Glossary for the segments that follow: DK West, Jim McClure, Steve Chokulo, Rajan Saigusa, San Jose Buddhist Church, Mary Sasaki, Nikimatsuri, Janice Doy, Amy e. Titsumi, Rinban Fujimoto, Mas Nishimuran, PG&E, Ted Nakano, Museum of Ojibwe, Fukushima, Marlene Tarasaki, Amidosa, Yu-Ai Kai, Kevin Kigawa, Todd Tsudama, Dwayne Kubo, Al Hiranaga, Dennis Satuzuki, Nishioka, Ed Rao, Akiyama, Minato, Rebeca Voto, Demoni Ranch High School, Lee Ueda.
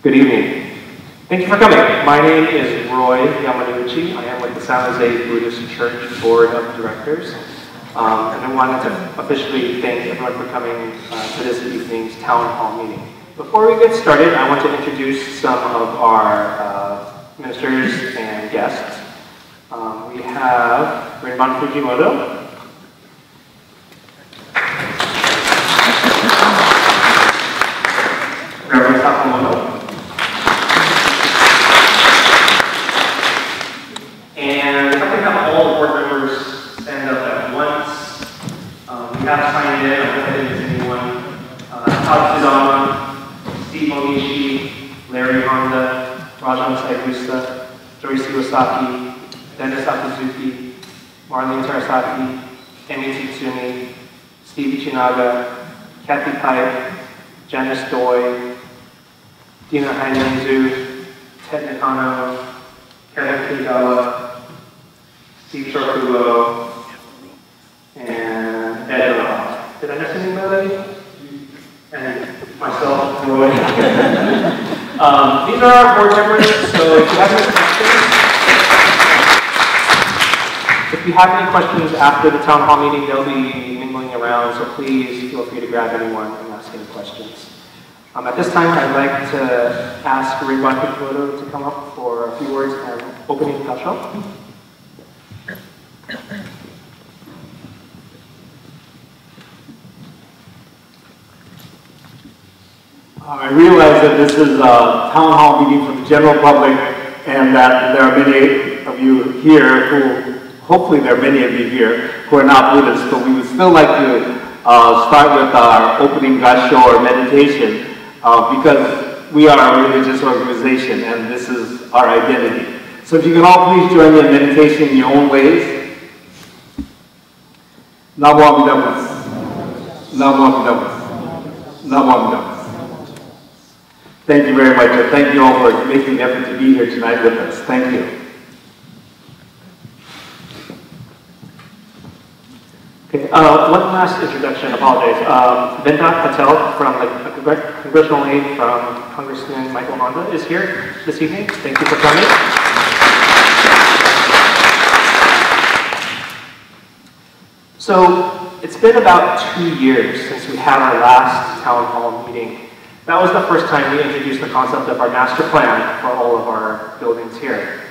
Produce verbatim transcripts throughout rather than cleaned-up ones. Good evening. Thank you for coming. My name is Roy Yamanouchi. I am with the San Jose Buddhist Church Board of Directors. Um, and I wanted to officially thank everyone for coming uh, to this evening's town hall meeting. Before we get started, I want to introduce some of our uh, ministers and guests. Um, we have Rinban Fujimoto. Rebeca Voto. And if I can have all the board members stand up at once. Um, we have signed in, I don't think it's anyone. Uh, Todd Tsudama, Steve Onishi, Larry Honda, Rajan Saigusa, Dorisi Wasaki, Dennis Satuzuki, Marlene Tarasaki, Amy e. Titsumi, Steve Ichinaga, Kathy Pike, Janice Doy, Dina hainan-zu, Ted Nakano, Kevin Kigawa, Steve Chokulo, and Ed Rao. Did I miss anybody? And myself, Roy. um, these are our board members, so if you have any questions, if you have any questions after the town hall meeting, they'll be mingling around, so please feel free to grab anyone and ask any questions. Um, at this time, I'd like to ask Rinban Fujimoto to come up for a few words and opening kasha. I realize that this is a town hall meeting for the general public and that there are many of you here who, hopefully there are many of you here who are not Buddhists, but we would still like to uh, start with our opening kasha or meditation. Uh, because we are a religious organization and this is our identity. So if you can all please join me in meditation in your own ways. Namo Amidosa. Namo Amidosa. Namo Amidosa. Thank you very much, and thank you all for making the effort to be here tonight with us. Thank you. Okay, uh, one last introduction, apologies. Um, Vintak Patel from the like, Congressional Aid from Congressman Michael Honda is here this evening. Thank you for coming. So, it's been about two years since we had our last town hall meeting. That was the first time we introduced the concept of our master plan for all of our buildings here.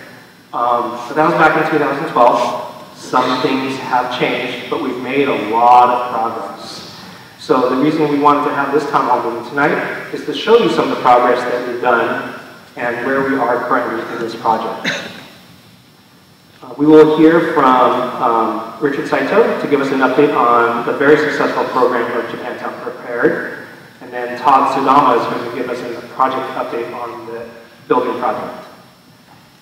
Um, so that was back in two thousand twelve. Some things have changed, but we've made a lot of progress. So the reason we wanted to have this town hall meeting tonight is to show you some of the progress that we've done and where we are currently in this project. Uh, we will hear from um, Richard Saito to give us an update on the very successful program of Japantown Prepared, and then Todd Tsudama is going to give us a project update on the building project.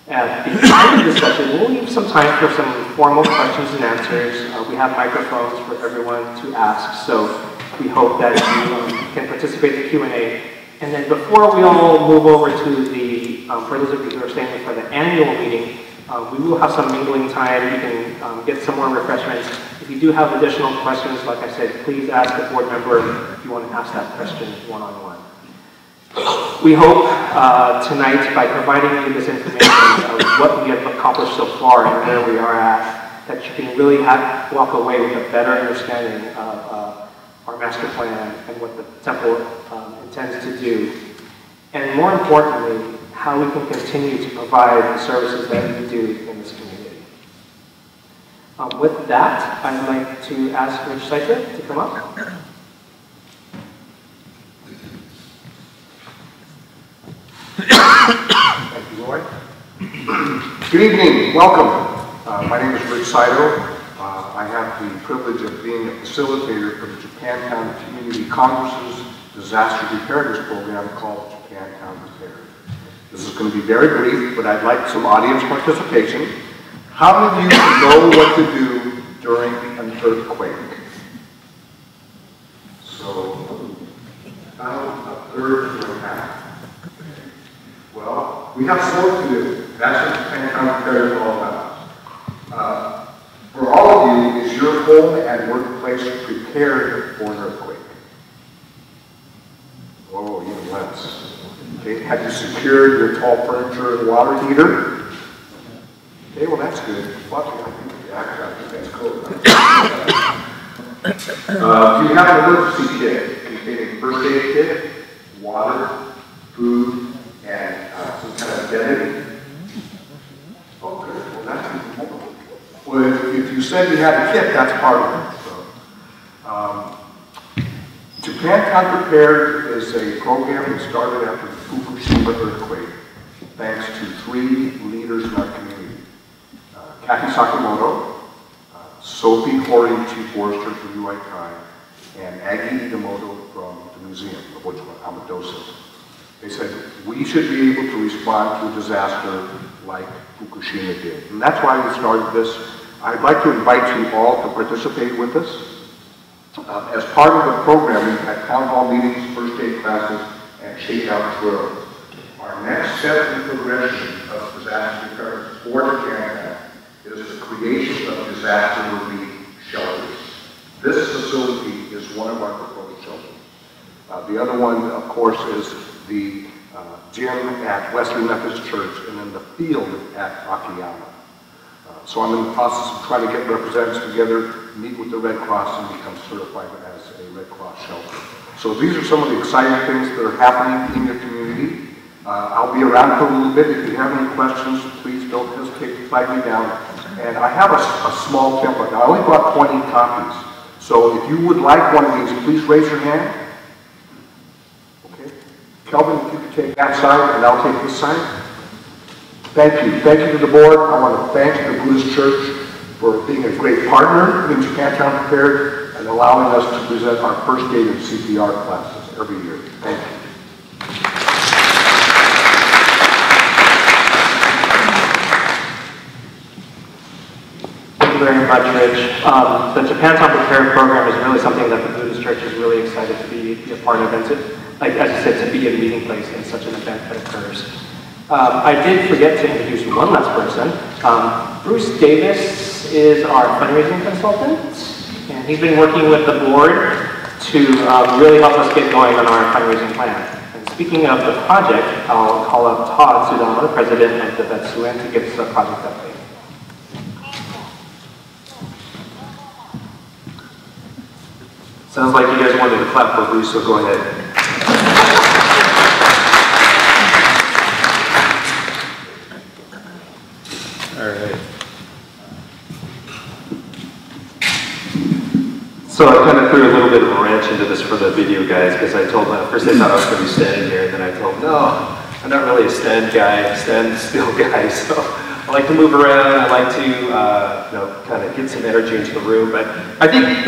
At the end of this session, we'll leave some time for some formal questions and answers. Uh, we have microphones for everyone to ask, so we hope that you um, can participate in the Q and A. And then before we all move over to the, um, for those of you who are staying for the annual meeting, uh, we will have some mingling time. You can um, get some more refreshments. If you do have additional questions, like I said, please ask the board member if you want to ask that question one-on-one. We hope uh, tonight, by providing you this information of what we have accomplished so far and where we are at, that you can really have, walk away with a better understanding of uh, our master plan and what the temple um, intends to do. And more importantly, how we can continue to provide the services that we do in this community. Um, with that, I'd like to ask Rich Saito to come up. Thank you, Roy. Good evening. Welcome. Uh, my name is Rich Saito. Uh, I have the privilege of being a facilitator for the Japantown Community Congress's Disaster Preparedness Program called Japantown Prepared. This is going to be very brief, but I'd like some audience participation. How many of you know what to do during an earthquake? So, about a third to a half. Well, we have work to do. That's what Japantown Prepared is all about. Uh, for all of you, is your home and workplace prepared for an earthquake? Oh, even less. They have you secure your tall furniture and water heater. Okay, well that's good. Fuck it, I think, yeah, I think that's cool. uh, you have an emergency kit containing first aid kit, water, food, and uh, some kind of identity. Oh good, well that's even more. Well if, if you said you had a kit, that's part of it. So, um, Japantown Prepared is a program that started after the Fukushima earthquake, thanks to three leaders in our community. Uh, Kathy Sakamoto, uh, Sophie Horry, Chief Forester from Yu-Ai Kai, and Aggie Nidamoto from the Museum of Ojibwe, Amidosa. They said, we should be able to respond to a disaster like Fukushima did. And that's why we started this. I'd like to invite you all to participate with us. Uh, as part of the program, we've had town hall meetings, first aid classes, and shakeout drills. Our next step in the progression of disaster recovery for the Japantown is the creation of disaster relief shelters. This facility is one of our proposed shelters. Uh, the other one, of course, is the uh, gym at Western Methodist Church and then the field at Akiyama. Uh, so I'm in the process of trying to get representatives together, meet with the Red Cross and become certified as a Red Cross shelter. So these are some of the exciting things that are happening in your community. Uh, I'll be around for a little bit. If you have any questions, please don't hesitate to flag me down. And I have a, a small template. I only brought twenty copies. So if you would like one of these, please raise your hand. Okay. Kelvin, if you could take that side and I'll take this side. Thank you. Thank you to the board. I want to thank the Buddhist Church for being a great partner in Japantown Prepared and allowing us to present our first day of C P R classes every year. Thank you. Thank you very much, Rich. Um, the Japantown Prepared program is really something that the Buddhist Church is really excited to be, be a part of, and to, like, as you said, to be a meeting place in such an event that occurs. Um, I did forget to introduce one last person. Um, Bruce Davis is our fundraising consultant, and he's been working with the board to um, really help us get going on our fundraising plan. And speaking of the project, I'll call up Todd Tsudama, the president of the Vetsuan, to give us a project update. Sounds like you guys wanted to clap for Bruce, so go ahead. So I kind of threw a little bit of a wrench into this for the video guys, because I told them, first I thought I was going to be standing here, and then I told them, no, I'm not really a stand guy, stand still guy, so I like to move around, I like to uh, you know, kind of get some energy into the room, but I think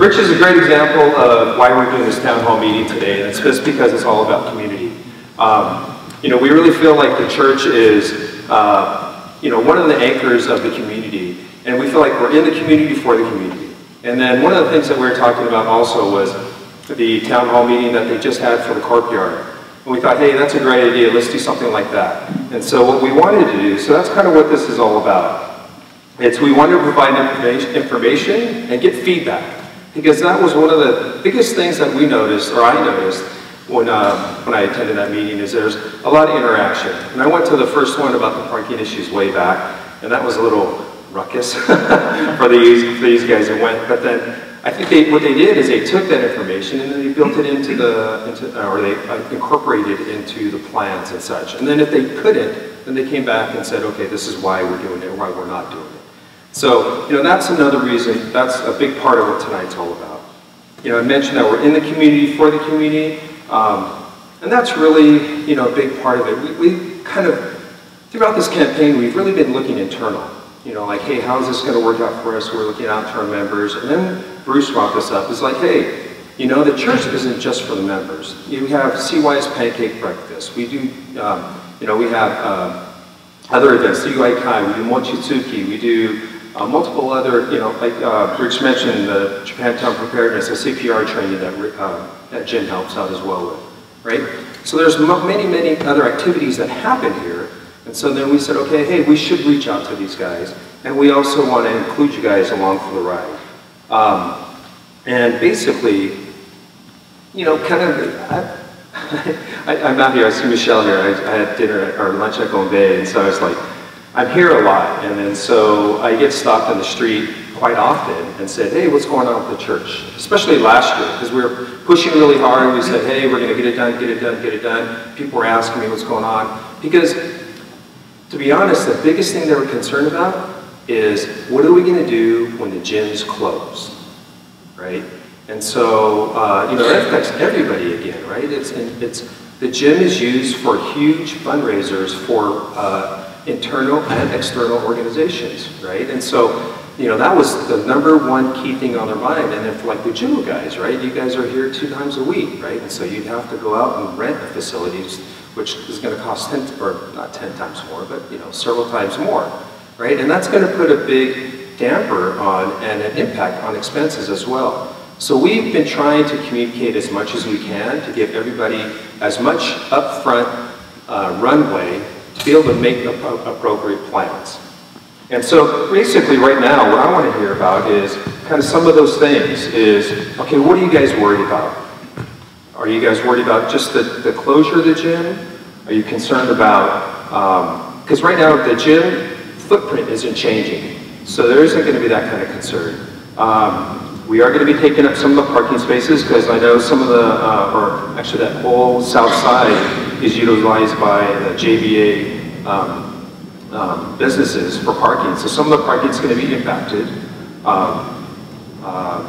Rich is a great example of why we're doing this town hall meeting today, and it's just because it's all about community. Um, you know, we really feel like the church is, uh, you know, one of the anchors of the community, and we feel like we're in the community for the community. And then one of the things that we were talking about also was the town hall meeting that they just had for the courtyard. And we thought, hey, that's a great idea, let's do something like that. And so what we wanted to do, so that's kind of what this is all about. It's we wanted to provide information, information and get feedback. Because that was one of the biggest things that we noticed, or I noticed, when, uh, when I attended that meeting, is there's a lot of interaction. And I went to the first one about the parking issues way back, and that was a little ruckus for these, these guys that went, but then I think they, what they did is they took that information and then they built it into the, into, or they incorporated it into the plans and such. And then if they couldn't, then they came back and said, okay, this is why we're doing it, why we're not doing it. So, you know, that's another reason, that's a big part of what tonight's all about. You know, I mentioned that we're in the community, for the community, um, and that's really, you know, a big part of it. We, we kind of, throughout this campaign, we've really been looking internal. You know, like, hey, how is this going to work out for us? We're looking out to our members. And then Bruce brought this up. It's like, hey, you know, the church isn't just for the members. You have C Y's Pancake Breakfast. We do, um, you know, we have uh, other events, Yu-Ai Kai, we do Mochitsuki, we do uh, multiple other, you know, like uh, Rich mentioned, the Japantown Preparedness, the C P R training that, uh, that Jim helps out as well with, right? So there's many, many other activities that happen here. And so then we said, okay, hey, we should reach out to these guys. And we also want to include you guys along for the ride. Um, and basically, you know, kind of, I, I, I'm out here, I see Michelle here, I, I had dinner or lunch at Gombe, and so I was like, I'm here a lot, and then so I get stopped on the street quite often and said, hey, what's going on with the church? Especially last year, because we were pushing really hard, we said, hey, we're gonna get it done, get it done, get it done. People were asking me what's going on, because to be honest, the biggest thing they were concerned about is, what are we gonna do when the gyms close, right? And so, uh, you know, that affects everybody again, right? It's, it's, the gym is used for huge fundraisers for uh, internal and external organizations, right? And so, you know, that was the number one key thing on their mind. And if, like the gym guys, right? You guys are here two times a week, right? And so you'd have to go out and rent the facilities, which is gonna cost ten, or not ten times more, but, you know, several times more, right? And that's gonna put a big damper on and an impact on expenses as well. So we've been trying to communicate as much as we can to give everybody as much upfront uh, runway to be able to make the appropriate plans. And so basically right now, what I want to hear about is kind of some of those things is, okay, what are you guys worried about? Are you guys worried about just the, the closure of the gym? Are you concerned about, because um, right now the gym footprint isn't changing. So there isn't going to be that kind of concern. Um, We are going to be taking up some of the parking spaces because I know some of the, uh, or actually that whole south side is utilized by the J B A um, um, businesses for parking. So some of the parking is going to be impacted. Um, um,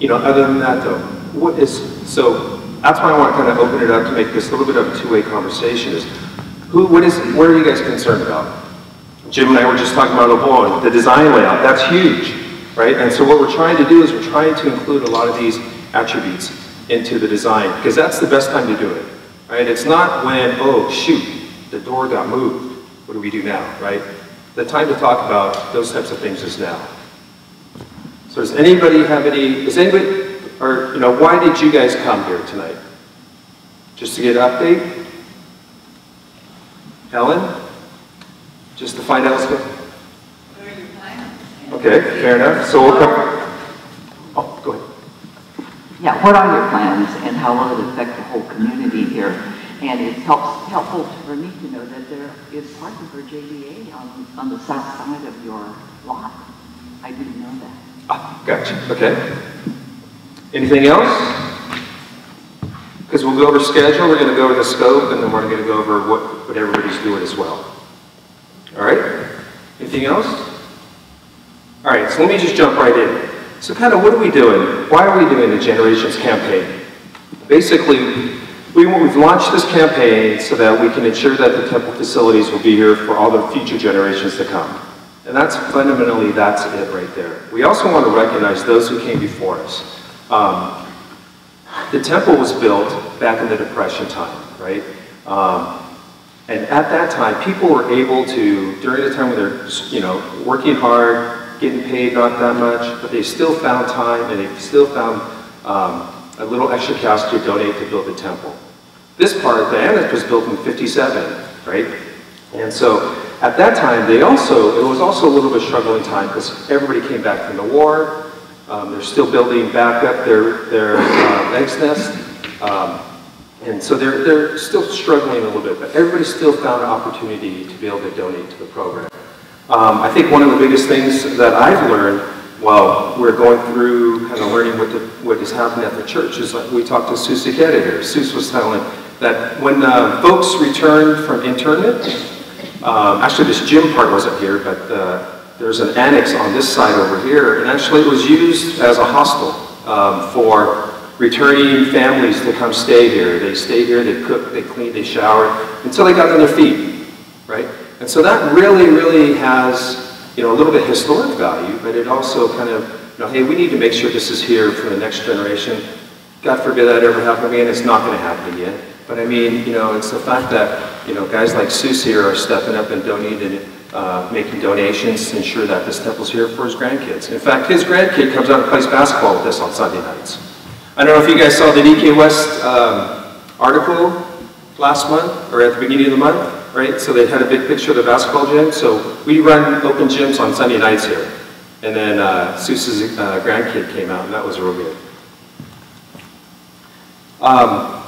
you know, other than that though, what is, so that's why I want to kind of open it up to make this a little bit of a two-way conversation is, who, what is, what are you guys concerned about? Jim and I were just talking about Obon, the design layout, that's huge. Right? And so what we're trying to do is we're trying to include a lot of these attributes into the design, because that's the best time to do it, right? It's not when, oh, shoot, the door got moved. What do we do now, right? The time to talk about those types of things is now. So does anybody have any, is anybody, or, you know, why did you guys come here tonight? Just to get an update? Helen? Just to find out what's going on? Okay, fair enough. So we'll come. Oh, go ahead. Yeah, what are your plans and how will it affect the whole community here? And it's helps, helpful for me to know that there is parking for J B A on, on the south side of your lot. I didn't know that. Ah, gotcha. Okay. Anything else? Because we'll go over schedule, we're going to go over the scope, and then we're going to go over what, what everybody's doing as well. All right? Anything else? All right, so let me just jump right in. So kind of what are we doing? Why are we doing the Generations campaign? Basically, we, we've launched this campaign so that we can ensure that the temple facilities will be here for all the future generations to come. And that's fundamentally, that's it right there. We also want to recognize those who came before us. Um, the temple was built back in the Depression time, right? Um, and at that time, people were able to, during the time when they're, you know, working hard, getting paid not that much, but they still found time and they still found um, a little extra cash to donate to build the temple. This part, the annex, was built in fifty-seven, right? And so at that time, they also, it was also a little bit struggling time because everybody came back from the war. Um, they're still building back up their, their uh, egg's nest. Um, and so they're, they're still struggling a little bit, but everybody still found an opportunity to be able to donate to the program. Um, I think one of the biggest things that I've learned while we're going through kind of learning what, the, what is happening at the church is like we talked to Susie Kedda here. Susie was telling that when uh, folks returned from internment, um, actually this gym part wasn't here, but uh, there's an annex on this side over here, and actually it was used as a hostel um, for returning families to come stay here. They stayed here, they cooked, they cleaned, they showered, until they got on their feet, right? And so that really, really has, you know, a little bit historic value, but it also kind of, you know, hey, we need to make sure this is here for the next generation. God forbid that ever happened again. It's not going to happen again. But I mean, you know, it's the fact that, you know, guys like Susie are stepping up and donating, uh, making donations to ensure that this temple's here for his grandkids. In fact, his grandkid comes out and plays basketball with us on Sunday nights. I don't know if you guys saw the D K West um, article last month, or at the beginning of the month. Right? So they had a big picture of the basketball gym. So we run open gyms on Sunday nights here. And then uh, Seuss's uh, grandkid came out, and that was real good. Um,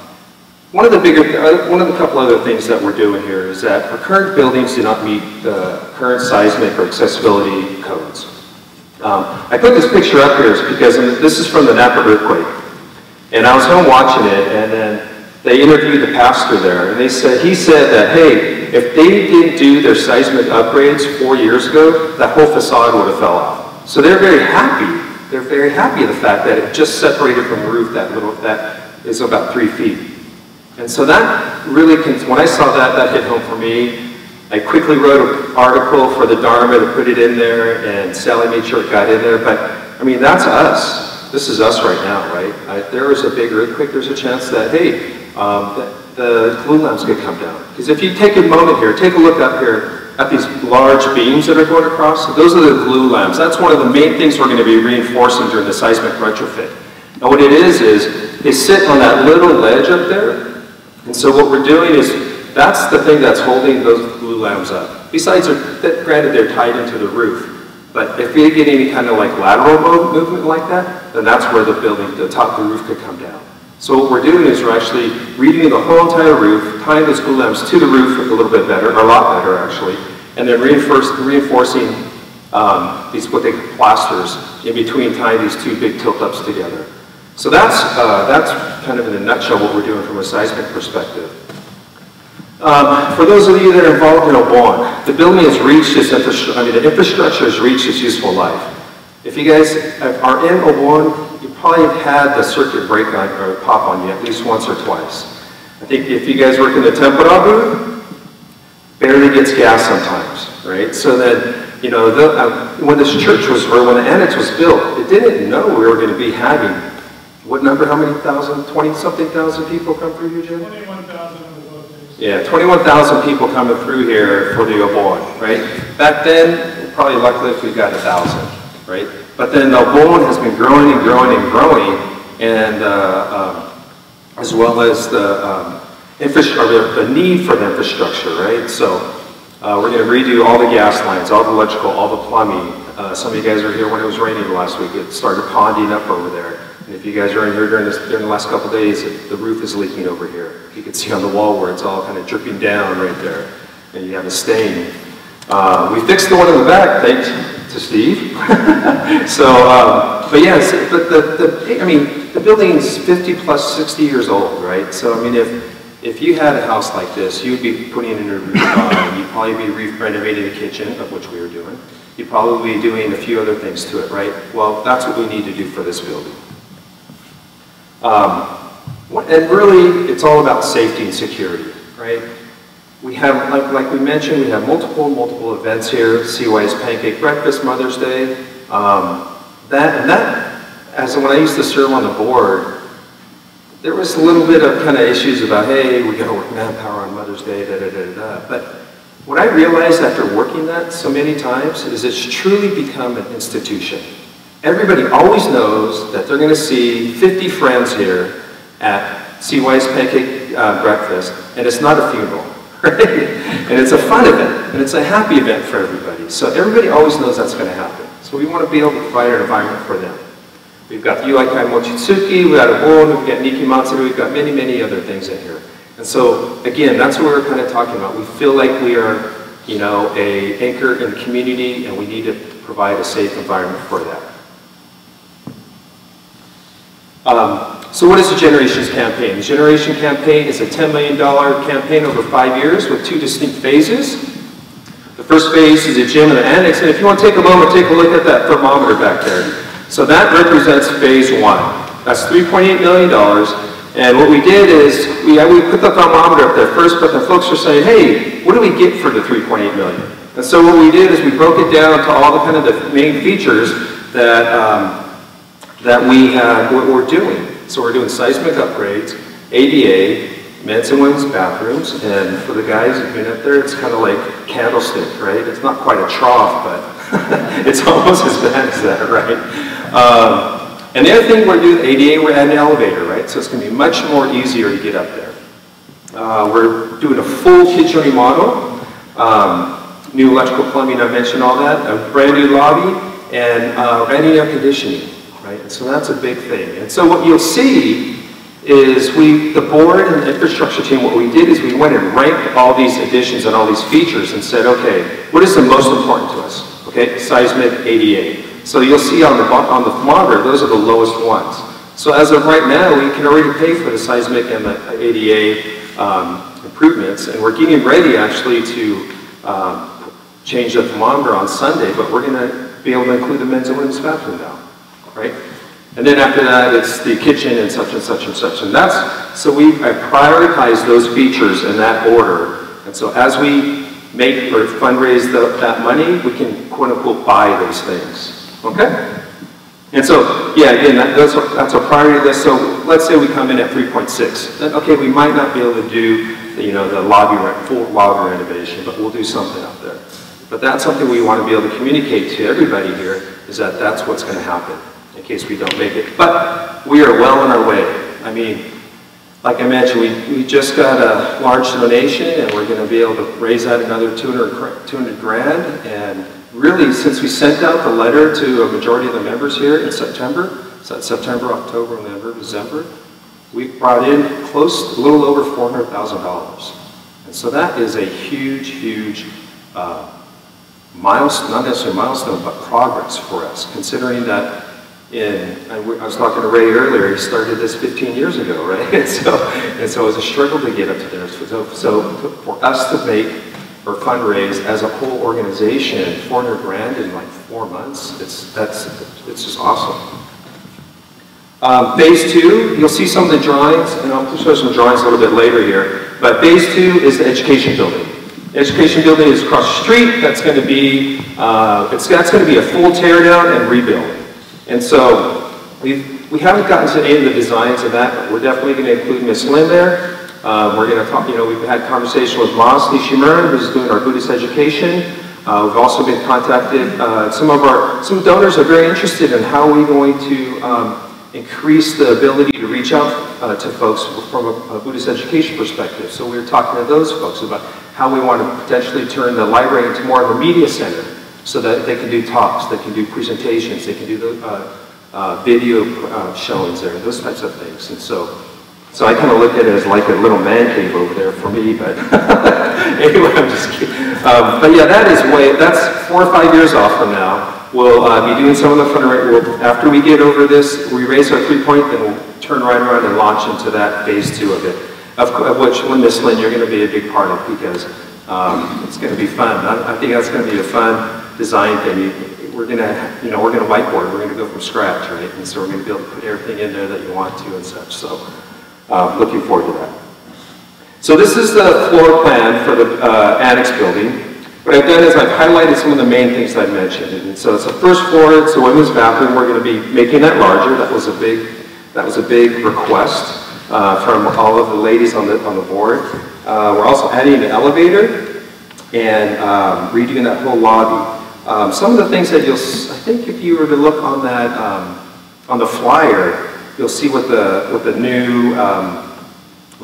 One of the bigger, uh, one of the couple other things that we're doing here is that our current buildings do not meet the current seismic or accessibility codes. Um, I put this picture up here because this is from the Napa earthquake, and I was home watching it, and then they interviewed the pastor there, and they said he said that hey, if they didn't do their seismic upgrades four years ago, that whole facade would have fell off. So they're very happy. They're very happy at the fact that it just separated from the roof that little that is about three feet. And so that really, can, when I saw that, that hit home for me. I quickly wrote an article for the Dharma to put it in there, and Sally made sure it got in there. But I mean, that's us. This is us right now, right? I, if there is a big earthquake, there's a chance that, hey, um, the, the glue lamps could come down. Because if you take a moment here, take a look up here at these large beams that are going across. Those are the glue lamps. That's one of the main things we're going to be reinforcing during the seismic retrofit. And what it is, is they sit on that little ledge up there. And so what we're doing is, that's the thing that's holding those glue lamps up. Besides, they're, granted, they're tied into the roof, but if they get any kind of like lateral movement like that, then that's where the building, the top of the roof could come down. So what we're doing is we're actually redoing the whole entire roof, tying those glue lamps to the roof a little bit better, or a lot better actually, and then reinforce, reinforcing um, these what they call plasters in between, tying these two big tilt-ups together. So that's, uh, that's kind of in a nutshell what we're doing from a seismic perspective. Um, for those of you that are involved in Obon, the building has reached its infrastructure, I mean, the infrastructure has reached its useful life. If you guys are in Obon, you probably have had the circuit break on, or pop on you at least once or twice. I think if you guys work in the tempura booth, barely gets gas sometimes, right? So then, you know, the, uh, when this church was, or when the annex was built, it didn't know we were going to be having what number, how many thousand, twenty something thousand people come through here, Jim? twenty-one thousand. Yeah, twenty-one thousand people coming through here for the Obon, right? Back then, probably luckily if we got a thousand, right? But then the Obon has been growing and growing and growing, and uh, um, as well as the, um, infrastructure, the need for the infrastructure, right? So uh, we're going to redo all the gas lines, all the electrical, all the plumbing. Uh, some of you guys were here when it was raining last week. It started ponding up over there. If you guys are in here during, this, during the last couple of days, the roof is leaking over here. You can see on the wall where it's all kind of dripping down right there, and you have a stain. Uh, we fixed the one in the back, thanks to Steve. So, um, but yes, but the, the I mean, the building's fifty plus, sixty years old, right? So I mean, if if you had a house like this, you'd be putting in a roof on. You'd probably be renovating the kitchen, of which we were doing. You'd probably be doing a few other things to it, right? Well, that's what we need to do for this building. Um, and really, it's all about safety and security, right? We have, like, like we mentioned, we have multiple, multiple events here. C Y's Pancake Breakfast, Mother's Day. Um, that, and that, as when I used to serve on the board, there was a little bit of kind of issues about, hey, we gotta work manpower on Mother's Day, da da da da. But what I realized after working that so many times is it's truly become an institution. Everybody always knows that they're going to see fifty friends here at C Y's Pancake uh, Breakfast, and it's not a funeral, right? And it's a fun event, and it's a happy event for everybody. So everybody always knows that's going to happen. So we want to be able to provide an environment for them. We've got the Yu-Ai Kai Mochitsuki, we've got Obon, we've got Niki Matsuri, we've got many, many other things in here. And so, again, that's what we're kind of talking about. We feel like we are, you know, an anchor in the community, and we need to provide a safe environment for that. Um, so what is the Generations campaign? The Generation campaign is a ten million dollar campaign over five years with two distinct phases. The first phase is the gym and the annex, and if you want to take a moment, take a look at that thermometer back there. So that represents phase one. That's three point eight million dollars, and what we did is, we, we put the thermometer up there first, but the folks are saying, hey, what do we get for the three point eight million dollars? And so what we did is we broke it down to all the kind of the main features that um, that we have, what we're doing. So we're doing seismic upgrades, A D A, men's and women's bathrooms, and for the guys who've been up there, it's kind of like candlestick, right? It's not quite a trough, but it's almost as bad as that, right? Um, and the other thing we're doing, A D A, we're adding an elevator, right? So it's gonna be much more easier to get up there. Uh, we're doing a full kitchen remodel, um, new electrical plumbing, I mentioned all that, a brand new lobby, and uh, brand new air conditioning. Right? So that's a big thing. And so what you'll see is we, the board and the infrastructure team, what we did is we went and ranked all these additions and all these features and said, okay, what is the most important to us? Okay, seismic eighty-eight. So you'll see on the, on the thermometer, those are the lowest ones. So as of right now, we can already pay for the seismic and the eighty-eight um, improvements, and we're getting ready actually to um, change the thermometer on Sunday, but we're gonna be able to include the men's and women's bathroom now, right? And then after that, it's the kitchen and such and such and such. And that's, so we I prioritize those features in that order. And so as we make or fundraise the, that money, we can quote unquote buy those things, okay? And so, yeah, again, that, that's, that's a priority list. So let's say we come in at three point six. Okay, we might not be able to do, you know, the lobby, full lobby renovation, but we'll do something up there. But that's something we want to be able to communicate to everybody here, is that that's what's going to happen in case we don't make it. But we are well on our way. I mean, like I mentioned, we, we just got a large donation, and we're going to be able to raise out another two hundred grand. And really, since we sent out the letter to a majority of the members here in September, so that's September, October, November, December, we brought in close, a little over four hundred thousand dollars. And so that is a huge, huge uh, milestone, not necessarily milestone, but progress for us, considering that in, I was talking to Ray earlier, he started this fifteen years ago, right? And so, and so it was a struggle to get up to there. So, so for us to make or fundraise as a whole organization four hundred grand in like four months, it's, that's, it's just awesome. Um, phase two, you'll see some of the drawings, and I'll show some drawings a little bit later here, but phase two is the education building. Education building is across the street. That's going to be uh, it's that's going to be a full teardown and rebuild. And so we we haven't gotten to any of the designs of that, but we're definitely going to include Miss Lynn there. Um, we're going to talk. You know, we've had conversation with Mas Nishimuran, who's doing our Buddhist education. Uh, we've also been contacted. Uh, some of our some donors are very interested in how we're going to um, increase the ability to reach out uh, to folks from a, a Buddhist education perspective. So we were talking to those folks about how we want to potentially turn the library into more of a media center, so that they can do talks, they can do presentations, they can do the uh, uh, video uh, showings there, those types of things. And so, so I kind of look at it as like a little man cave over there for me, but anyway, I'm just kidding. Um, but yeah, that is way, that's four or five years off from now. We'll uh, be doing some of the fundraising. We'll, after we get over this, we raise our three point, then we'll turn right around and launch into that phase two of it. Of which, Miss Lynn, you're going to be a big part of, because um, it's going to be fun. I, I think that's going to be a fun design thing. We're going to, you know, we're going to whiteboard. We're going to go from scratch, right? And so we're going to be able to put everything in there that you want to and such. So, uh, looking forward to that. So this is the floor plan for the uh, annex building. What I've done is I've highlighted some of the main things I've mentioned. And so it's the first floor. It's the women's bathroom. We're going to be making that larger. That was a big, that was a big request. Uh, from all of the ladies on the, on the board. Uh, we're also adding an elevator and um, redoing that whole lobby. Um, some of the things that you'll, I think if you were to look on that, um, on the flyer, you'll see what the, what the new um,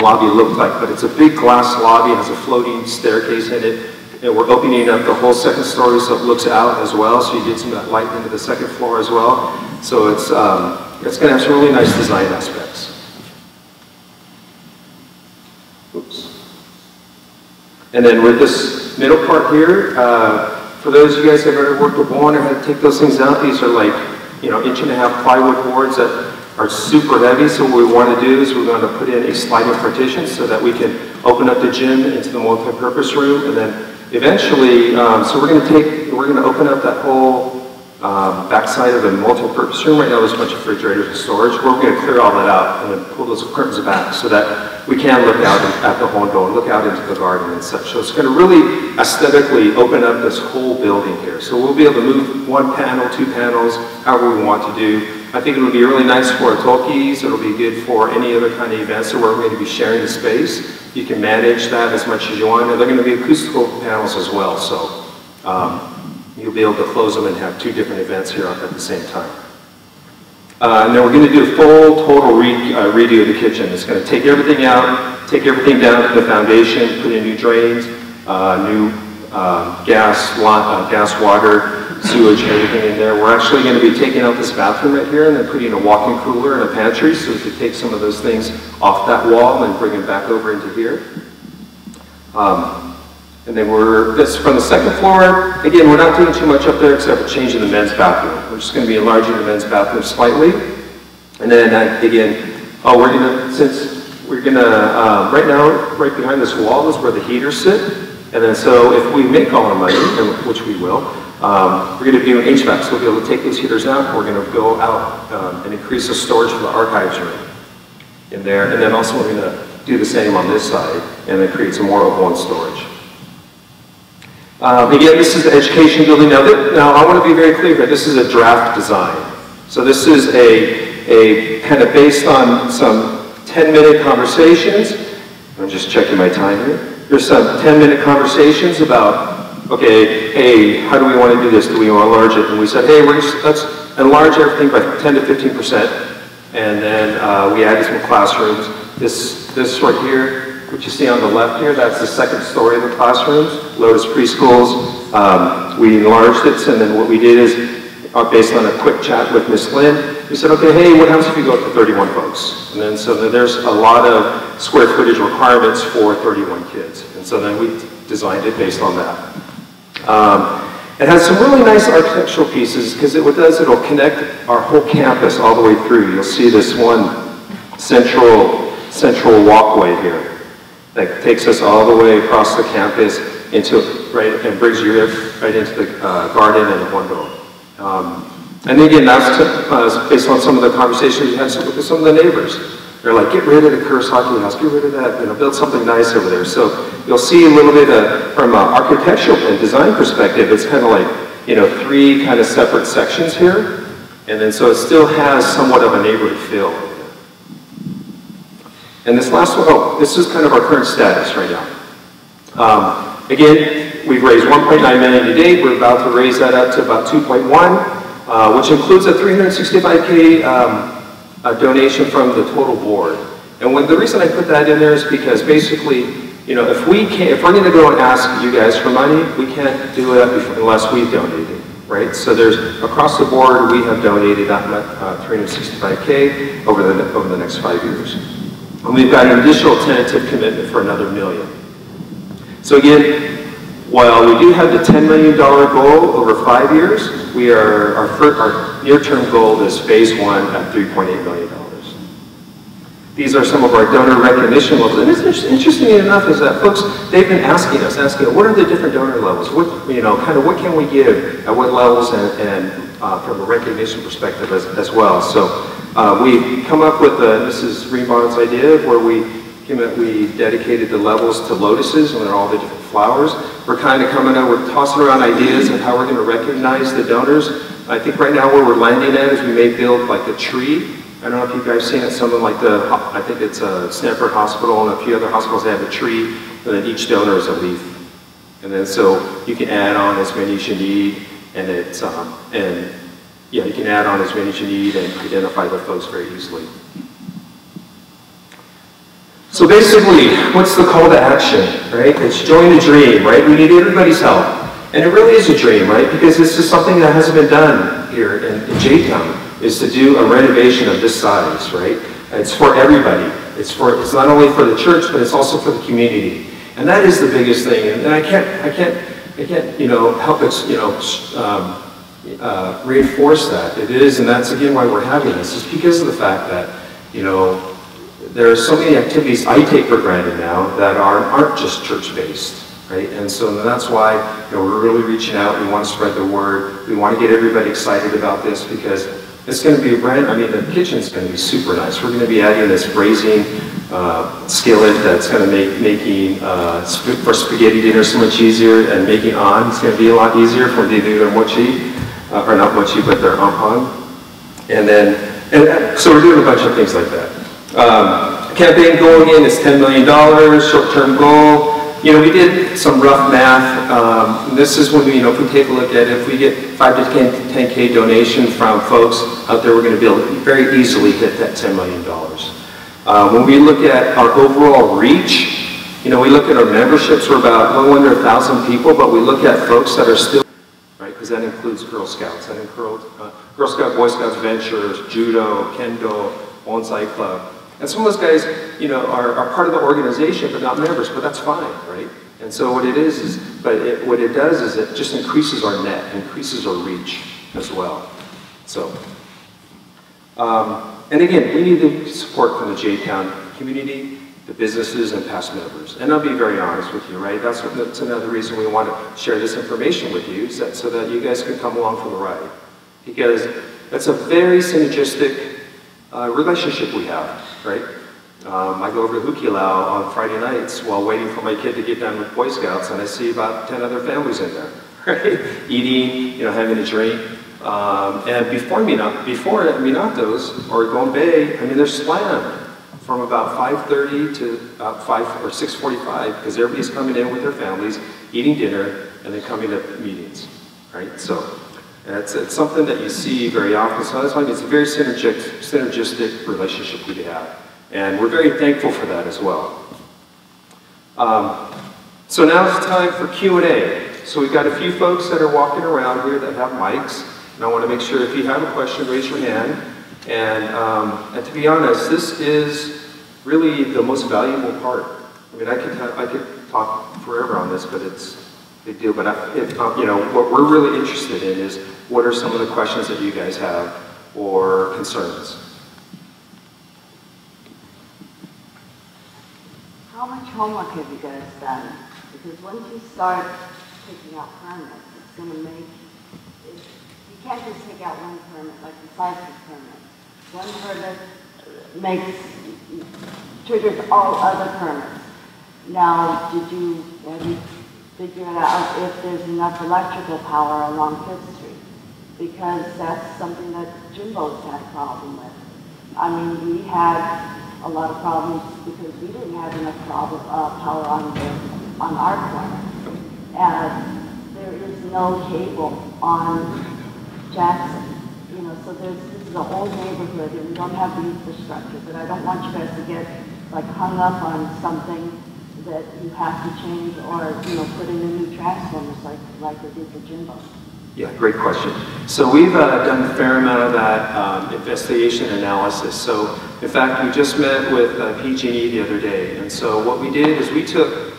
lobby looked like, but it's a big glass lobby, it has a floating staircase in it, and we're opening up the whole second story so it looks out as well, so you get some of that light into the second floor as well. So it's, um, it's gonna have some really nice design aspects. Oops. And then with this middle part here, uh, for those of you guys that have ever worked with one or had to take those things out, these are like, you know, inch and a half plywood boards that are super heavy. So what we want to do is we're going to put in a sliding partition so that we can open up the gym into the multi-purpose room, and then eventually, um, so we're going to take, we're going to open up that whole um, backside of the multi-purpose room. Right now there's a bunch of refrigerators and storage. We're going to clear all that out and then pull those curtains back so that we can look out at the Hondo and look out into the garden and such. So it's going to really aesthetically open up this whole building here. So we'll be able to move one panel, two panels, however we want to do. I think it'll be really nice for talkies. It'll be good for any other kind of events where we're going to be sharing the space. You can manage that as much as you want. And they're going to be acoustical panels as well. So um, you'll be able to close them and have two different events here up at the same time. Uh, and then we're going to do a full, total re uh, redo of the kitchen. It's going to take everything out, take everything down to the foundation, put in new drains, uh, new uh, gas, lot, uh, gas water, sewage and everything in there. We're actually going to be taking out this bathroom right here and then putting a walk-in cooler and a pantry so we could take some of those things off that wall and bring them back over into here. Um, and then we're, this from the second floor, again, we're not doing too much up there except for changing the men's bathroom. We're just going to be enlarging the men's bathroom slightly. And then uh, again, oh, we're going to, since we're going to, uh, right now, right behind this wall is where the heaters sit. And then so if we make all our money, which we will, Um, we're going to be doing H V A C, so we'll be able to take these heaters out, and we're going to go out um, and increase the storage for the archives room in there, and then also we're going to do the same on this side, and then create some more open storage. Um, again, this is the education building. Now, this, now I want to be very clear here, this is a draft design. So this is a, a kind of based on some ten minute conversations. I'm just checking my time here. There's some ten minute conversations about, okay, hey, how do we want to do this? Do we want to enlarge it? And we said, hey, we're just, let's enlarge everything by ten to fifteen percent. And then uh, we added some classrooms. This, this right here, what you see on the left here, that's the second story of the classrooms, Lotus Preschools. Um, we enlarged it, and then what we did is, uh, based on a quick chat with Miss Lynn, we said, okay, hey, what happens if you go up to thirty-one folks? And then so then there's a lot of square footage requirements for thirty-one kids. And so then we designed it based on that. Um, it has some really nice architectural pieces because it, what it does, it'll connect our whole campus all the way through. You'll see this one central, central walkway here that takes us all the way across the campus into, right, and brings you right into the uh, garden and the window. Um, and again, that's uh, based on some of the conversations we had with some of the neighbors. They're like, get rid of the cursed hockey house, get rid of that, you know, build something nice over there. So you'll see a little bit of, from an architectural and design perspective, it's kind of like, you know, three kind of separate sections here. And then so it still has somewhat of a neighborhood feel. And this last one, oh, this is kind of our current status right now. Um, again, we've raised one point nine million to date. We're about to raise that up to about two point one, uh, which includes a three hundred sixty-five K um, a donation from the total board. And when the reason I put that in there is because basically, you know, if we can, if we're going to go and ask you guys for money, we can't do it unless we donate it, right? So there's across the board we have donated that uh, three hundred sixty-five K over the over the next five years, and we've got an additional tentative commitment for another million. So again, while we do have the ten million dollar goal over five years, we are our first, our near-term goal is phase one at three point eight million dollars. These are some of our donor recognition levels. And it's interesting enough is that folks, they've been asking us, asking, what are the different donor levels? What, you know, kind of what can we give at what levels and, and uh, from a recognition perspective as, as well. So uh, we come up with, a, this is Rinban's idea, where we came up, we dedicated the levels to lotuses and all the different flowers. We're kind of coming out, we're tossing around ideas of how we're going to recognize the donors. I think right now where we're landing at is we may build like a tree. I don't know if you guys have seen it, something like the, I think it's a Stanford Hospital and a few other hospitals that have a tree, and then each donor is a leaf. And then so you can add on as many as you need, and it's, um, and yeah, you can add on as many as you need and identify the folks very easily. So basically, what's the call to action, right? It's join the dream, right? We need everybody's help. And it really is a dream, right? Because this is something that hasn't been done here in, in J-Town, is to do a renovation of this size, right? It's for everybody. It's for, it's not only for the church, but it's also for the community. And that is the biggest thing. And, and I can't, I can't, I can't, you know, help us, you know, um, uh, reinforce that. It is, and that's again why we're having this. It's because of the fact that, you know, there are so many activities I take for granted now that are, aren't just church-based. Right? And so that's why, you know, we're really reaching out. We want to spread the word. We want to get everybody excited about this because it's going to be brand, I mean, the kitchen's going to be super nice. We're going to be adding this braising uh, skillet that's going to make making uh, sp for spaghetti dinner so much easier, and making on, it's going to be a lot easier for the their mochi, uh, or not mochi, but their ampon. And then, and so we're doing a bunch of things like that. Um, campaign goal again is ten million dollars, short-term goal. You know, we did some rough math. Um, this is when we, you know, if we take a look at it, if we get five to ten K donation from folks out there, we're going to be able to very easily hit that ten million dollars. Uh, when we look at our overall reach, you know, we look at our memberships, we're about a little under one thousand people, but we look at folks that are still, right, because that includes Girl Scouts, that includes uh, Girl Scout, Boy Scouts, Ventures, Judo, Kendo, Bonsai Club. And some of those guys, you know, are, are part of the organization but not members, but that's fine, right? And so what it is, is but it, what it does is it just increases our net, increases our reach as well. So, um, and again, we need the support from the J-Town community, the businesses, and past members. And I'll be very honest with you, right? That's, what, that's another reason we want to share this information with you, is that so that you guys can come along for the ride. Because that's a very synergistic uh, relationship we have, right? Um, I go over to Hukilau on Friday nights while waiting for my kid to get done with Boy Scouts, and I see about ten other families in there, right? Eating, you know, having a drink. Um, and before Minato, before Minato's or Gonbei, I mean, they're slammed from about five thirty to about five or six forty-five, because everybody's coming in with their families, eating dinner, and then coming to meetings, right? So it's, it's something that you see very often. So that's why it's a very synergistic, synergistic relationship we have. And we're very thankful for that as well. Um, so now it's time for Q and A. So we've got a few folks that are walking around here that have mics. And I want to make sure if you have a question, raise your hand. And, um, and to be honest, this is really the most valuable part. I mean, I could, I could talk forever on this, but it's a big deal. But I, if, um, you know, what we're really interested in is what are some of the questions that you guys have or concerns. How much homework have you guys done? Because once you start picking out permits, it's going to make, it, you can't just take out one permit like the cypress permit. One permit makes, triggers all other permits. Now, did you, have you figured out if there's enough electrical power along Fifth Street? Because that's something that Jimbo's had a problem with. I mean, we had a lot of problems because we didn't have enough problem, uh, power on the, on our corner. And there is no cable on Jackson, you know, so there's, this is a whole neighborhood and we don't have the infrastructure, but I don't want you guys to get like hung up on something that you have to change or, you know, put in a new transformers like, like they did for Jimbo. Yeah, great question. So we've uh, done a fair amount of that um, investigation analysis. So in fact, we just met with uh, P G and E the other day. And so what we did is we took,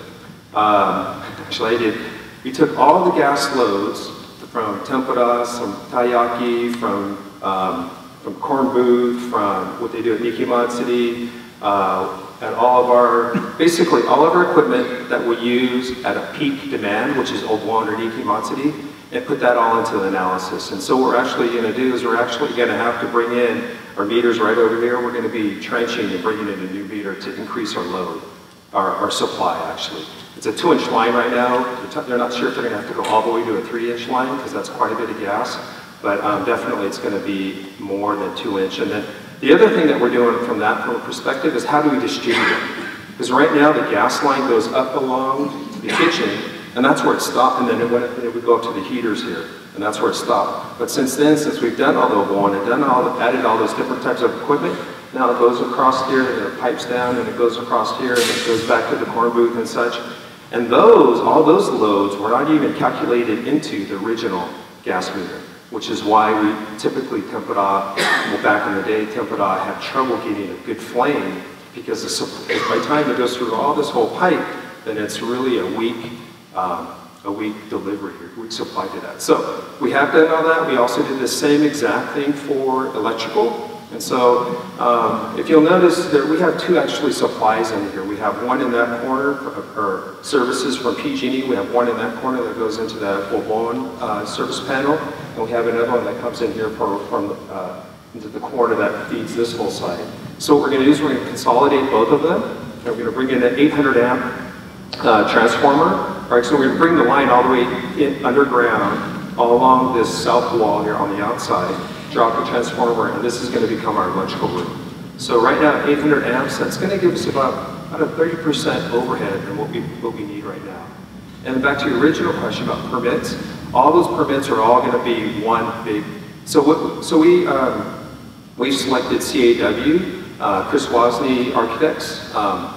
um, actually I did, we took all the gas loads from tempura, from taiyaki, from, um, from corn booth, from what they do at Nikimatsuri, uh, and all of our, basically all of our equipment that we use at a peak demand, which is Obuon or Nikimatsuri, and put that all into the analysis. And so what we're actually going to do is we're actually going to have to bring in our meters right over here. We're going to be trenching and bringing in a new meter to increase our load, our, our supply actually. It's a two inch line right now. They're not sure if they're going to have to go all the way to a three inch line because that's quite a bit of gas, but um, definitely it's going to be more than two inch. And then the other thing that we're doing from that from a perspective is how do we distribute it? Because right now the gas line goes up along the kitchen, and that's where it stopped, and then it, went, it would go up to the heaters here, and that's where it stopped. But since then, since we've done all the one and done all the, added all those different types of equipment, now it goes across here, and it pipes down, and it goes across here, and it goes back to the corn booth and such. And those, all those loads were not even calculated into the original gas meter, which is why we typically tempura, well back in the day, tempura had trouble getting a good flame, because the, by the time it goes through all this whole pipe, then it's really a weak, Um, a week delivery, a week supply to that. So we have done all that. We also did the same exact thing for electrical. And so um, if you'll notice that we have two actually supplies in here. We have one in that corner for, for services from P G and E. We have one in that corner that goes into that Obon uh, service panel. And we have another one that comes in here for, from uh, into the corner that feeds this whole site. So what we're going to do is we're going to consolidate both of them. And we're going to bring in an eight hundred amp uh, transformer. All right, so we're going to bring the line all the way in underground, all along this south wall here on the outside, drop the transformer, and this is going to become our electrical room. So right now, eight hundred amps, that's going to give us about, about a thirty percent overhead than what we, what we need right now. And back to your original question about permits, all those permits are all going to be one big, so, what, so we, um, we've selected C A W, uh, Chris Wozni Architects, um,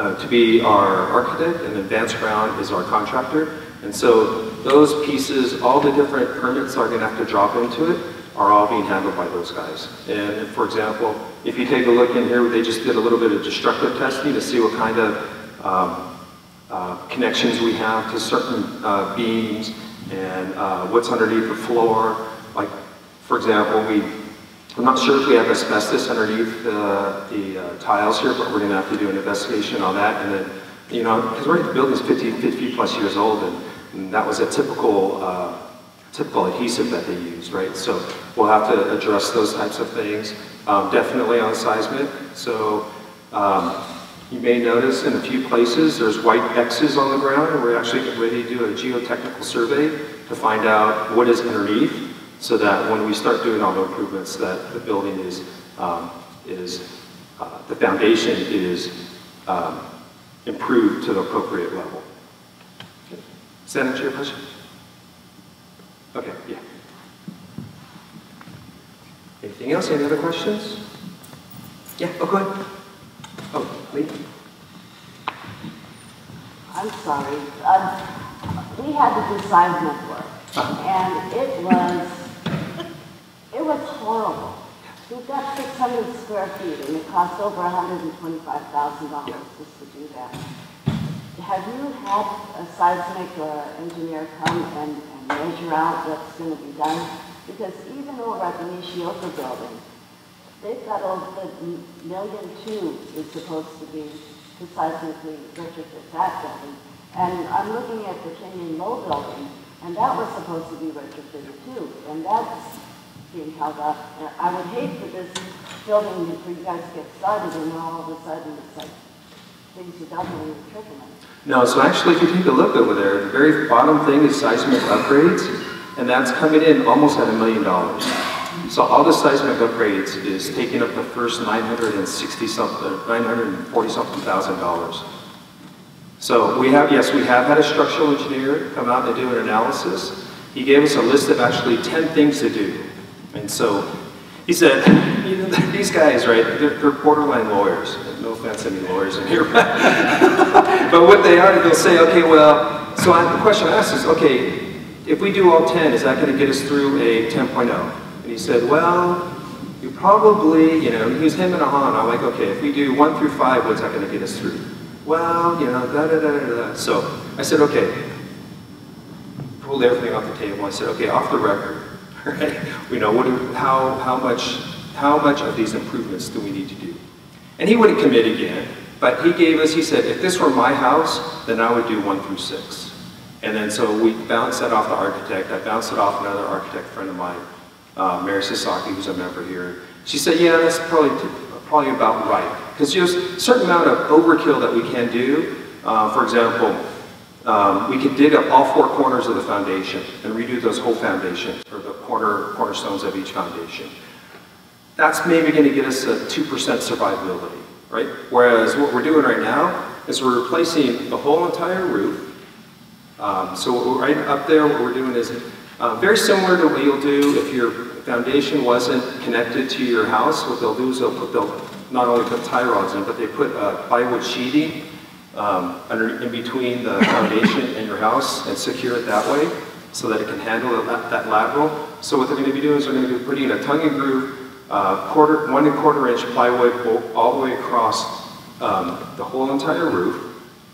Uh, to be our architect, and then Vance Brown is our contractor. And so those pieces, all the different permits are going to have to drop into it, are all being handled by those guys. And for example, if you take a look in here, they just did a little bit of destructive testing to see what kind of um, uh, connections we have to certain uh, beams and uh, what's underneath the floor. Like, for example, we, I'm not sure if we have asbestos underneath uh, the uh, tiles here, but we're going to have to do an investigation on that. And then, you know, because we're the building's fifty, fifty plus years old, and, and that was a typical uh, typical adhesive that they used, right? So we'll have to address those types of things, um, definitely on seismic. So um, you may notice in a few places there's white X's on the ground, and we're actually ready to do a geotechnical survey to find out what is underneath, so that when we start doing all the improvements, that the building is um, is uh, the foundation is um, improved to the appropriate level. Okay. Does that answer your question? Okay, yeah. Anything else? Any other questions? Yeah, oh, go ahead. Oh, Lee? I'm sorry. Um, we had the design homework, uh-huh. and it was, it was horrible. We got six hundred square feet, and it cost over one hundred twenty-five thousand dollars yeah. just to do that. Have you had a seismic or engineer come and, and measure out what's going to be done? Because even over at the Nishioka building, they've got over the million two is supposed to be to seismically retrofit that building. And I'm looking at the Kenyon Low building, and that was supposed to be retrofitted too. And that's being held up. And I would hate for this building, if you guys get started, and all of a sudden it's like things are doubling and tripling. No, so actually if you take a look over there, the very bottom thing is seismic upgrades, and that's coming in almost at a million dollars. So all the seismic upgrades is taking up the first nine hundred sixty something, nine hundred forty something thousand dollars. So we have, yes, we have had a structural engineer come out and do an analysis. He gave us a list of actually ten things to do. And so he said, you know, these guys, right, they're, they're borderline lawyers. No offense to any lawyers in here. But what they are, they'll say, okay, well, so I, the question I asked is, okay, if we do all ten, is that going to get us through a ten point oh? And he said, well, you probably, you know, he was him and Ahan. I'm like, okay, if we do one through five, what's that going to get us through? Well, you know, da da da da da. So I said, okay, pulled everything off the table. I said, okay, off the record. Right? You know, what do, how, how, much, how much of these improvements do we need to do? And he wouldn't commit again, but he gave us, he said, if this were my house, then I would do one through six. And then so we bounced that off the architect. I bounced it off another architect friend of mine, uh, Mary Sasaki, who's a member here. She said, yeah, that's probably, probably about right. Because there's a certain amount of overkill that we can do. Uh, for example, Um, we could dig up all four corners of the foundation and redo those whole foundations, or the corner cornerstones of each foundation. That's maybe going to get us a two percent survivability, right? Whereas what we're doing right now is we're replacing the whole entire roof. Um, so right up there, what we're doing is uh, very similar to what you'll do if your foundation wasn't connected to your house. What they'll do is they'll, put, they'll not only put tie rods in, but they put uh, plywood sheeting Um, under, in between the foundation and your house and secure it that way so that it can handle it, that, that lateral. So what they're going to be doing is they're going to be putting a tongue and groove, uh, quarter, one and quarter inch plywood all the way across um, the whole entire roof,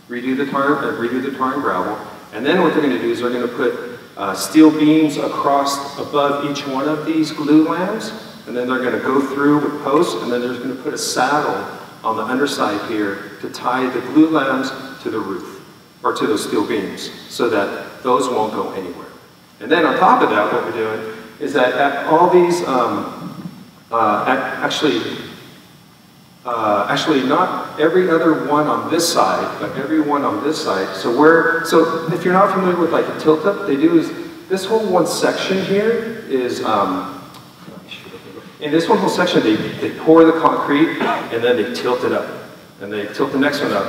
redo the tar, uh, redo the tar and gravel, and then what they're going to do is they're going to put uh, steel beams across above each one of these glue lamps, and then they're going to go through with posts, and then they're going to put a saddle on the underside here to tie the glue lambs to the roof, or to those steel beams, so that those won't go anywhere. And then on top of that, what we're doing is that at all these, um, uh, at actually, uh, actually not every other one on this side, but every one on this side. So we're, so if you're not familiar with like a tilt-up, what they do is this whole one section here is, um, in this one whole section, they, they pour the concrete, and then they tilt it up. And they tilt the next one up,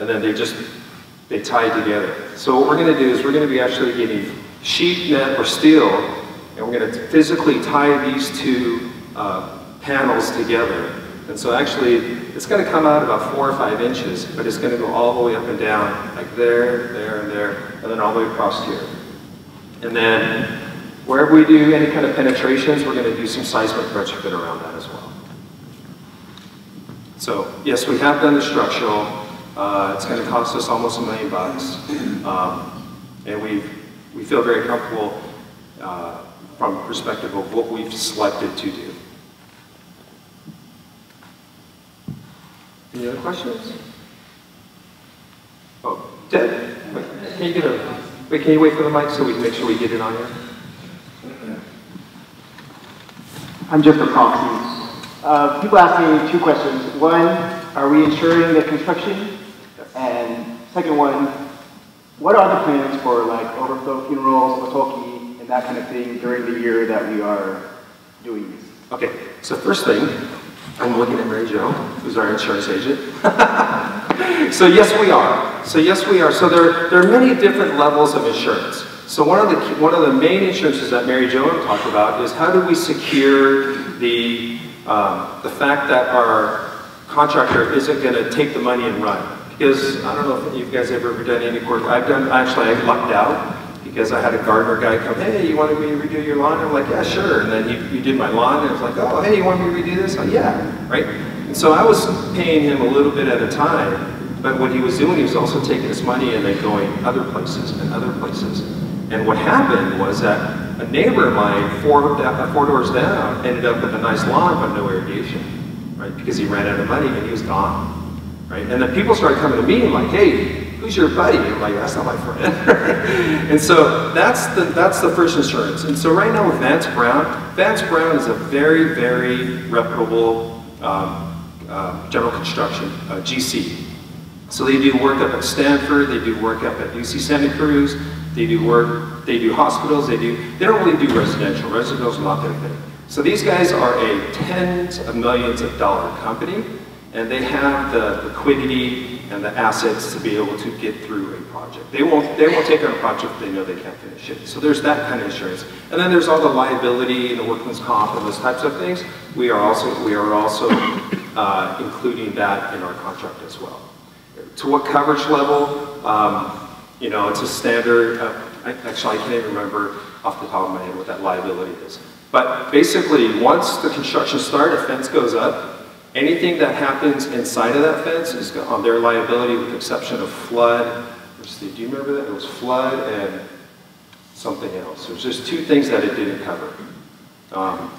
and then they just, they tie it together. So what we're going to do is we're going to be actually getting sheet net or steel, and we're going to physically tie these two uh, panels together. And so actually, it's going to come out about four or five inches, but it's going to go all the way up and down, like there, there, and there, and then all the way across here. And then wherever we do any kind of penetrations, we're going to do some seismic retrofit around that as well. So yes, we have done the structural. Uh, it's going to cost us almost a million bucks. Um, and we've, we feel very comfortable uh, from the perspective of what we've selected to do. Any other questions? Oh, Ted, can you, get a, wait, can you wait for the mic so we can make sure we get it on here? I'm just a proxy. Uh, people ask me two questions. One, are we ensuring the construction? Yes. And second one, what are the plans for like overflow funerals, otoki, and that kind of thing during the year that we are doing this? Okay, so first thing, I'm looking at Mary Jo, who's our insurance agent. So yes, we are. So yes, we are. So there, there are many different levels of insurance. So one of the one of the main insurances that Mary Jo talked about is how do we secure the um, the fact that our contractor isn't going to take the money and run. Because I don't know if you guys have ever done any work. I've done actually. I lucked out because I had a gardener guy come. Hey, you wanted me to redo your lawn? And I'm like, yeah, sure. And then you, you did my lawn, and it was like, oh, hey, you want me to redo this? Like, yeah, right. And so I was paying him a little bit at a time. But what he was doing, he was also taking his money and then going other places and other places. And what happened was that a neighbor of mine, four, four doors down, ended up with a nice lawn but no irrigation, right? Because he ran out of money and he was gone, right? And then people started coming to me and like, hey, who's your buddy? And I'm like, that's not my friend. And so that's the, that's the first insurance. And so right now with Vance Brown, Vance Brown is a very, very reputable um, uh, general construction, uh, G C. So they do work up at Stanford, they do work up at U C Santa Cruz, they do work, they do hospitals, they do, they don't really do residential. Residential is not their thing. So these guys are a tens of millions of dollar company, and they have the liquidity and the assets to be able to get through a project. They won't, they won't take on a project if they know they can't finish it. So there's that kind of insurance. And then there's all the liability and the workman's comp and those types of things. We are also, we are also uh, including that in our contract as well. To what coverage level? Um, you know, it's a standard, uh, I, actually I can't even remember off the top of my head what that liability is. But basically, once the construction starts, a fence goes up, anything that happens inside of that fence is on their liability with the exception of flood. Do you remember that? It was flood and something else. There's just two things that it didn't cover. Um,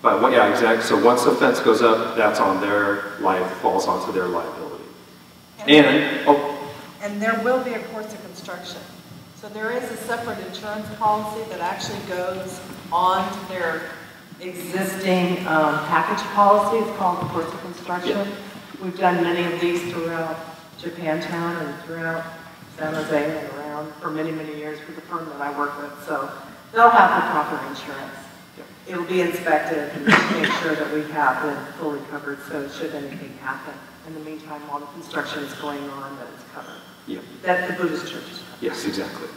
but what, yeah, exactly. So once the fence goes up, that's on their life, falls onto their liability. And, oh. And there will be a course of construction. So there is a separate insurance policy that actually goes on to their existing um, package policy. It's called the course of construction. Yeah. We've done many of these throughout Japantown and throughout San Jose and around for many, many years with the firm that I work with. So they'll have the proper insurance. Yeah. It will be inspected and make sure that we have it fully covered so should anything happen. In the meantime, while the construction is going on, that it's covered. Yeah. That the Buddhist Church is covered. Yes, exactly.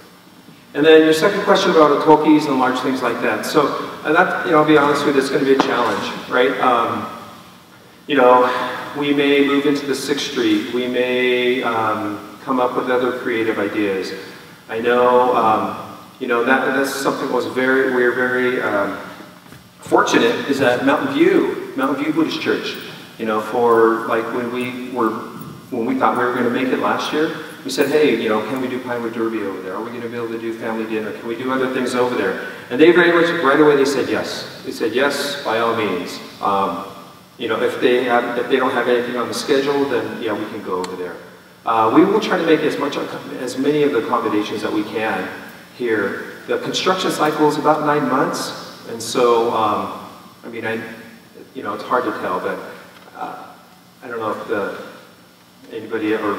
And then your second question about otokis and large things like that. So, and that, you know, I'll be honest with you, it's going to be a challenge, right? Um, you know, we may move into the Sixth Street. We may um, come up with other creative ideas. I know, um, you know, that that's something that was very, we were very um, fortunate is that Mountain View, Mountain View Buddhist Church, you know, for like when we were, when we thought we were going to make it last year, we said, hey, you know, can we do Pinewood Derby over there? Are we going to be able to do family dinner? Can we do other things over there? And they very much, right away, they said yes. They said yes, by all means. Um, you know, if they have, if they don't have anything on the schedule, then yeah, we can go over there. Uh, we will try to make as much, as many of the accommodations that we can here. The construction cycle is about nine months, and so, um, I mean, I, you know, it's hard to tell, but. Uh, I don't know if the, anybody or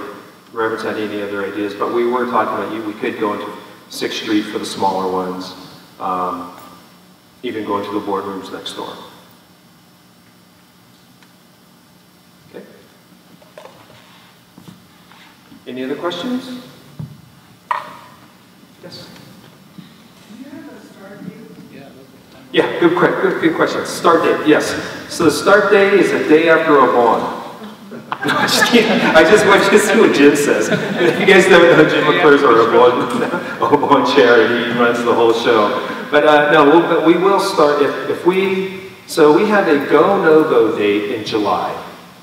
Reverend's had any other ideas, but we were talking about you. We could go into Sixth Street for the smaller ones, um, even go into the boardrooms next door. Okay. Any other questions? Yes. Yeah, good, good, good question. Start date, yes. So the start date is the day after Obon. I just want to see what Jim says. You guys know Jim McClure's our one, one chair. He runs the whole show. But uh, no, we'll, but we will start if, if we, so we have a go, no go date in July.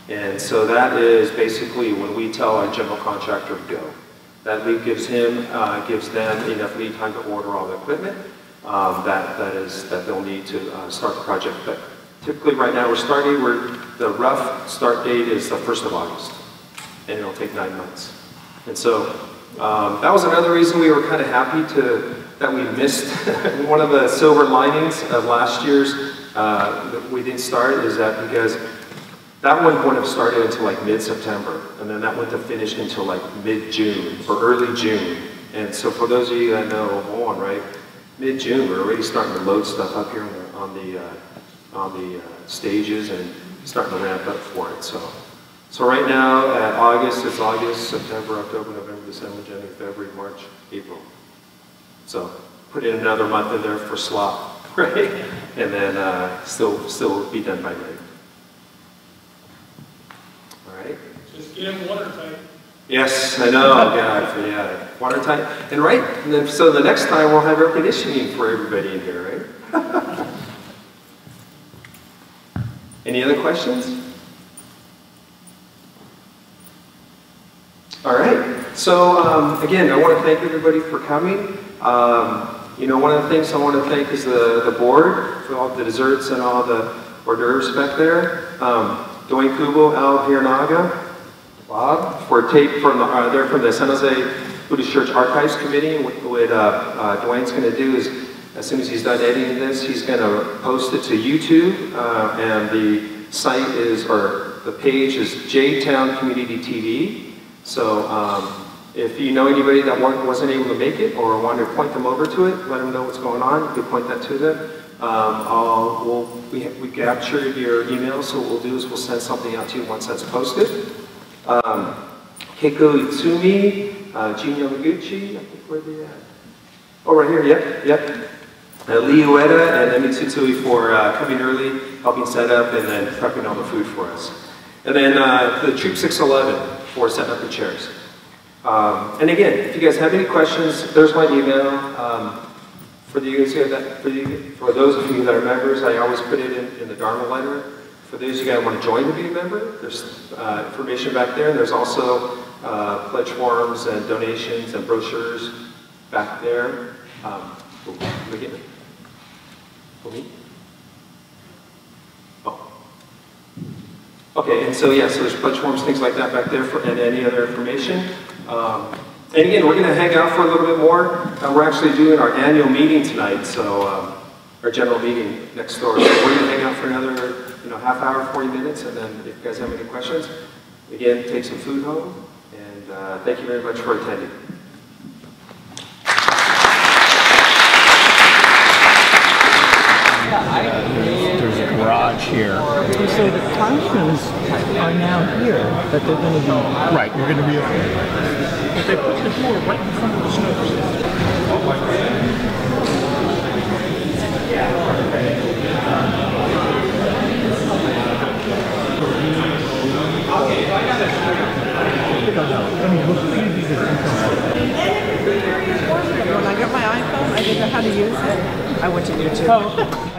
And so that is basically when we tell our general contractor to go. That lead gives him, uh, gives them enough lead time to order all the equipment um, that, that, is, that they'll need to uh, start the project. But typically right now we're starting, we're, the rough start date is the first of August, and it'll take nine months. And so um, that was another reason we were kind of happy to, that we missed one of the silver linings of last year's uh, that we didn't start is that because that one wouldn't have started until like mid-September, and then that went to finish until like mid-June or early June. And so for those of you that know Owen, right, mid-June we're already starting to load stuff up here on the on the, uh, on the uh, stages and starting to ramp up for it. So, so right now at August, it's August, September, October, November, December, January, February, March, April. So put in another month in there for slop, right? And then uh, still, still be done by May. Just get them watertight. Yes, I know. God, yeah, watertight. And right, and then, so the next time we'll have air conditioning for everybody in here, right? Any other questions? All right. So um, again, I want to thank everybody for coming. Um, you know, one of the things I want to thank is the the board for all the desserts and all the hors d'oeuvres back there. Um, Dwayne Kubo, Al Hiranaga, Bob, for tape from the, uh, they're from the San Jose Buddhist Church Archives Committee. What, what uh, uh, Dwayne's going to do is, as soon as he's done editing this, he's going to post it to YouTube, uh, and the site is, or the page is J Town Community T V. So um, if you know anybody that wasn't able to make it or wanted to point them over to it, let them know what's going on, you can point that to them. Um, I'll, we'll, we, we captured your email, so what we'll do is we'll send something out to you once that's posted. Um, Keiko Itsumi, uh, Jin Yamaguchi, I think where they at? Oh, right here, yep, yep. Uh, Lee Ueda and Amy e. Titsumi for uh, coming early, helping set up, and then prepping all the food for us. And then uh, the Troop six eleven for setting up the chairs. Um, and again, if you guys have any questions, there's my email. Um, for, the, for, the, for those of you that are members, I always put it in, in the Dharma letter. For those of you guys who want to join to be a member, there's uh, information back there. There's also uh, pledge forms and donations and brochures back there. Um, we get it. Oh. Okay, and so yeah, so there's pledge forms, things like that back there, for, and any other information. Um, and again, we're going to hang out for a little bit more. Uh, we're actually doing our annual meeting tonight, so um, our general meeting next door. So we're going to hang out for another, you know, half hour, forty minutes, and then if you guys have any questions, again, take some food home, and uh, thank you very much for attending. Yeah, there's a garage here. So the classrooms are now here, but they're going to be... Right, we're going to be up here. But they put the door right in front of the snow. Okay, I got it. When I got my iPhone, I didn't know how to use it. I went to YouTube. Oh.